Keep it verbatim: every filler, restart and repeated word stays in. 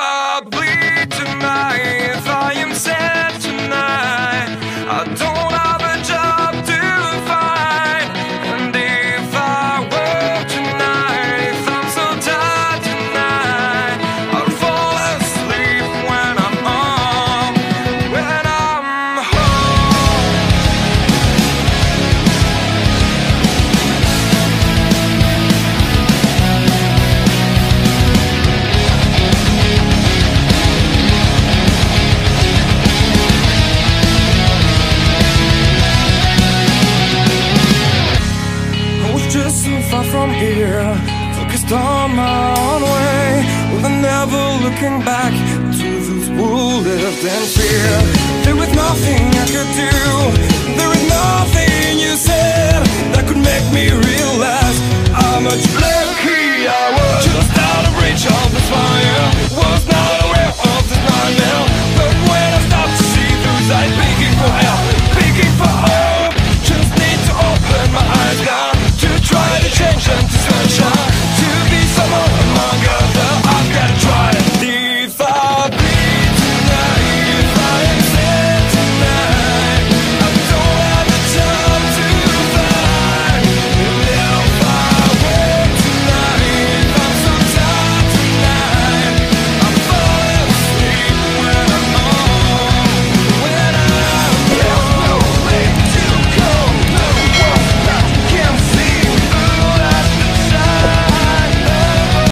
I bleed tonight, if I am sad tonight, I don't have a job to find. And if I work tonight, if I'm so tired tonight, I'll fall asleep when I'm home, when I'm home. Just so far from here, focused on my own way, with a never looking back to those who lived in fear. There was nothing I could do, there was nothing